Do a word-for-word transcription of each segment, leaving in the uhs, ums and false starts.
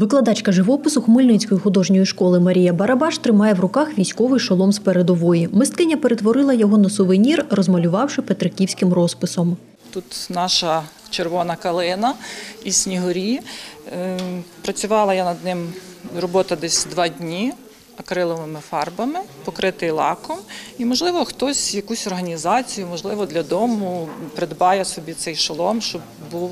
Викладачка живопису Хмельницької художньої школи Марія Барабаш тримає в руках військовий шолом з передової. Мисткиня перетворила його на сувенір, розмалювавши петриківським розписом. Тут наша червона калина і снігурі. Працювала я над ним, робота десь два дні, акриловими фарбами, покритий лаком. І, можливо, хтось, якусь організацію, можливо, для дому придбає собі цей шолом, щоб був...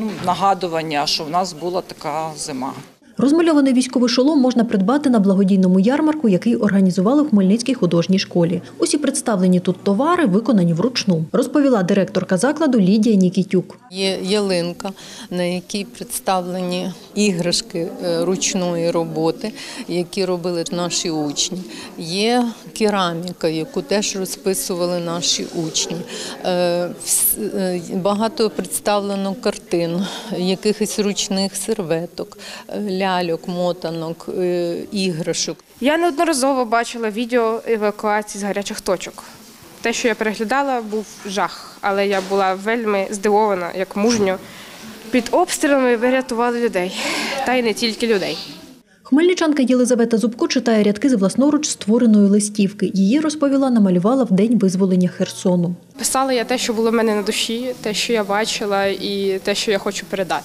Ну, нагадування, що в нас була така зима. Розмальований військовий шолом можна придбати на благодійному ярмарку, який організували в Хмельницькій художній школі. Усі представлені тут товари виконані вручну, розповіла директорка закладу Лідія Нікітюк. Є ялинка, на якій представлені іграшки ручної роботи, які робили наші учні. Є кераміка, яку теж розписували наші учні. Багато представлено картин, якихось ручних серветок, ляльок, мотанок, іграшок. Я неодноразово бачила відео евакуації з гарячих точок. Те, що я переглядала, був жах, але я була вельми здивована, як мужньо під обстрілами врятували людей, та й не тільки людей. Хмельничанка Єлизавета Зубко читає рядки з власноруч створеної листівки. Її, розповіла, намалювала в день визволення Херсону. Писала я те, що було в мене на душі, те, що я бачила і те, що я хочу передати.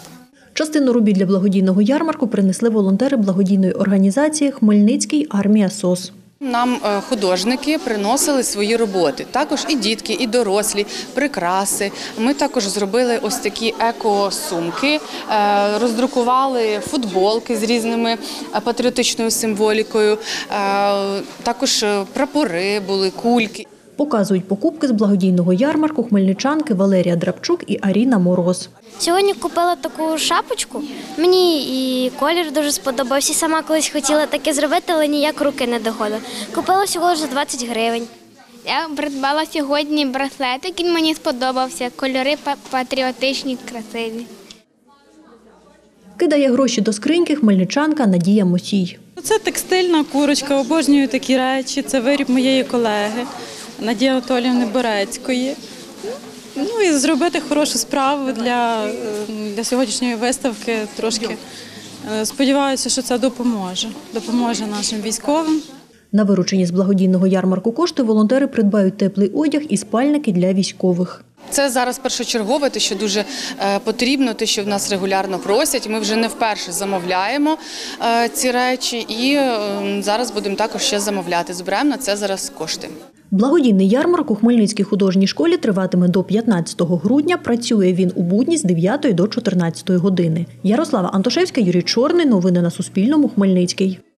Частину робіт для благодійного ярмарку принесли волонтери благодійної організації «Хмельницький армій А С О С». Нам художники приносили свої роботи, також і дітки, і дорослі, прикраси. Ми також зробили ось такі еко-сумки, роздрукували футболки з різними патріотичною символікою, також прапори були, кульки. Показують покупки з благодійного ярмарку хмельничанки Валерія Драбчук і Аріна Мороз. Сьогодні купила таку шапочку. Мені і колір дуже сподобався. Сама колись хотіла таке зробити, але ніяк руки не доходили. Купила всього за двадцять гривень. Я придбала сьогодні браслет, який мені сподобався. Кольори патріотичні, красиві. Кидає гроші до скриньки хмельничанка Надія Мосій. Це текстильна курочка, обожнюю такі речі. Це виріб моєї колеги Надії Анатоліївни Неборецької. Ну і зробити хорошу справу для, для сьогоднішньої виставки трошки. Сподіваюся, що це допоможе. Допоможе нашим військовим. На виручені з благодійного ярмарку кошти волонтери придбають теплий одяг і спальники для військових. Це зараз першочергове, те, що дуже потрібно, те, що в нас регулярно просять. Ми вже не вперше замовляємо ці речі і зараз будемо також ще замовляти. Збираємо на це зараз кошти. Благодійний ярмарок у Хмельницькій художній школі триватиме до п'ятнадцятого грудня. Працює він у будні з дев'ятої до чотирнадцятої години. Ярослава Антошевська, Юрій Чорний. Новини на Суспільному. Хмельницький.